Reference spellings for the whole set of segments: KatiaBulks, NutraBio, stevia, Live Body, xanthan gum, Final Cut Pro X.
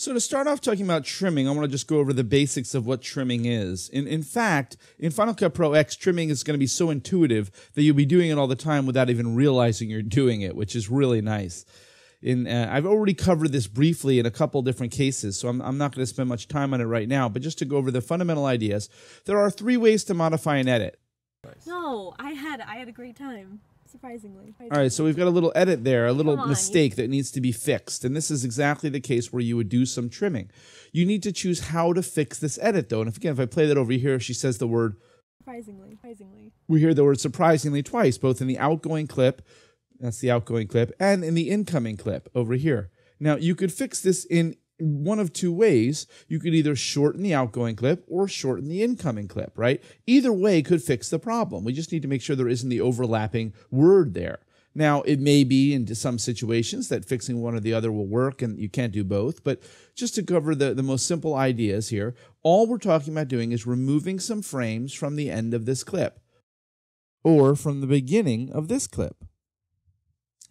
So to start off talking about trimming, I want to just go over the basics of what trimming is. In fact, in Final Cut Pro X, trimming is going to be so intuitive that you'll be doing it all the time without even realizing you're doing it, which is really nice. I've already covered this briefly in a couple different cases, so I'm not going to spend much time on it right now, but just to go over the fundamental ideas, there are three ways to modify and edit. No, I had a great time. Surprisingly. All right, so we've got a little edit there, a little mistake that needs to be fixed, and this is exactly the case where you would do some trimming. You need to choose how to fix this edit, though, and if I play that over here, she says the word surprisingly. We hear the word surprisingly twice, both in the outgoing clip, that's the outgoing clip, and in the incoming clip over here. Now, you could fix this in one of two ways. You could either shorten the outgoing clip or shorten the incoming clip, right? Either way could fix the problem. We just need to make sure there isn't the overlapping word there. Now, it may be in some situations that fixing one or the other will work and you can't do both, but just to cover the most simple ideas here, all we're talking about doing is removing some frames from the end of this clip or from the beginning of this clip.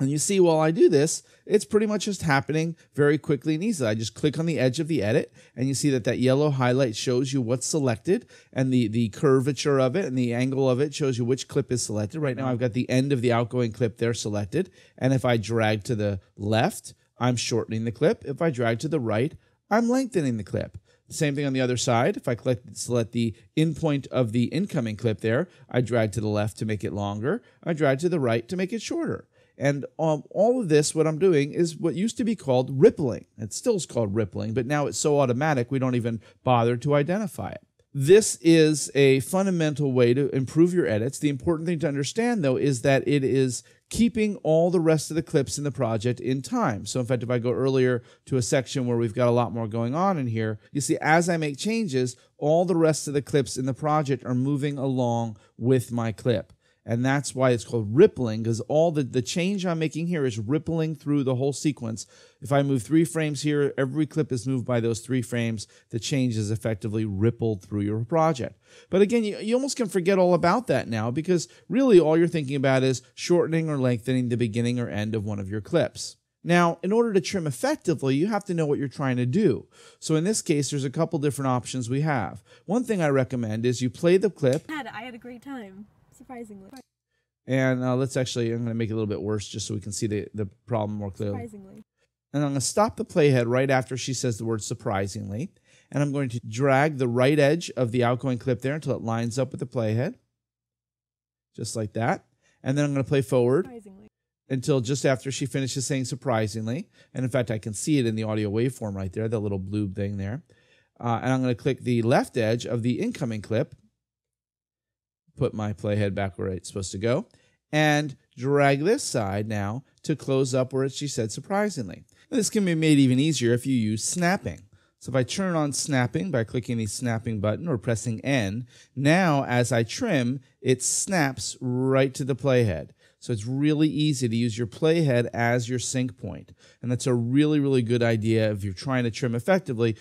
And you see, while I do this, it's pretty much just happening very quickly and easily. I just click on the edge of the edit, and you see that that yellow highlight shows you what's selected, and the curvature of it and the angle of it shows you which clip is selected. Right now, I've got the end of the outgoing clip there selected, and if I drag to the left, I'm shortening the clip. If I drag to the right, I'm lengthening the clip. Same thing on the other side. If I select the endpoint of the incoming clip there, I drag to the left to make it longer. I drag to the right to make it shorter. And all of this, what I'm doing, is what used to be called rippling. It still is called rippling, but now it's so automatic we don't even bother to identify it. This is a fundamental way to improve your edits. The important thing to understand, though, is that it is keeping all the rest of the clips in the project in time. So, in fact, if I go earlier to a section where we've got a lot more going on in here, you see as I make changes, all the rest of the clips in the project are moving along with my clip. And that's why it's called rippling, because all the change I'm making here is rippling through the whole sequence. If I move 3 frames here, every clip is moved by those 3 frames. The change is effectively rippled through your project. But again, you almost can forget all about that now, because really all you're thinking about is shortening or lengthening the beginning or end of one of your clips. Now, in order to trim effectively, you have to know what you're trying to do. So in this case, there's a couple different options we have. One thing I recommend is you play the clip. I had a great time. Surprisingly. And let's actually, I'm going to make it a little bit worse just so we can see the problem more clearly. Surprisingly. And I'm going to stop the playhead right after she says the word surprisingly. And I'm going to drag the right edge of the outgoing clip there until it lines up with the playhead. Just like that. And then I'm going to play forward until just after she finishes saying surprisingly. And in fact, I can see it in the audio waveform right there, the little blue thing there. And I'm going to click the left edge of the incoming clip. Put my playhead back where it's supposed to go, and drag this side now to close up where she said surprisingly. Now, this can be made even easier if you use snapping. So if I turn on snapping by clicking the snapping button or pressing N, now as I trim, it snaps right to the playhead. So it's really easy to use your playhead as your sync point. And that's a really, really good idea if you're trying to trim effectively.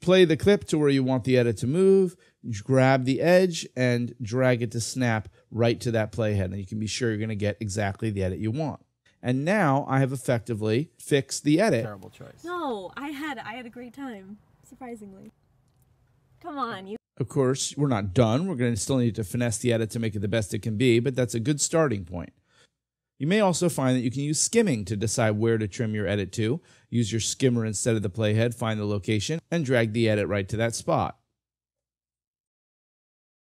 Play the clip to where you want the edit to move, grab the edge, and drag it to snap right to that playhead. And you can be sure you're going to get exactly the edit you want. And now I have effectively fixed the edit. Terrible choice. No, I had a great time, surprisingly. Come on, you. Of course, we're not done. We're going to still need to finesse the edit to make it the best it can be, but that's a good starting point. You may also find that you can use skimming to decide where to trim your edit to. Use your skimmer instead of the playhead, find the location, and drag the edit right to that spot.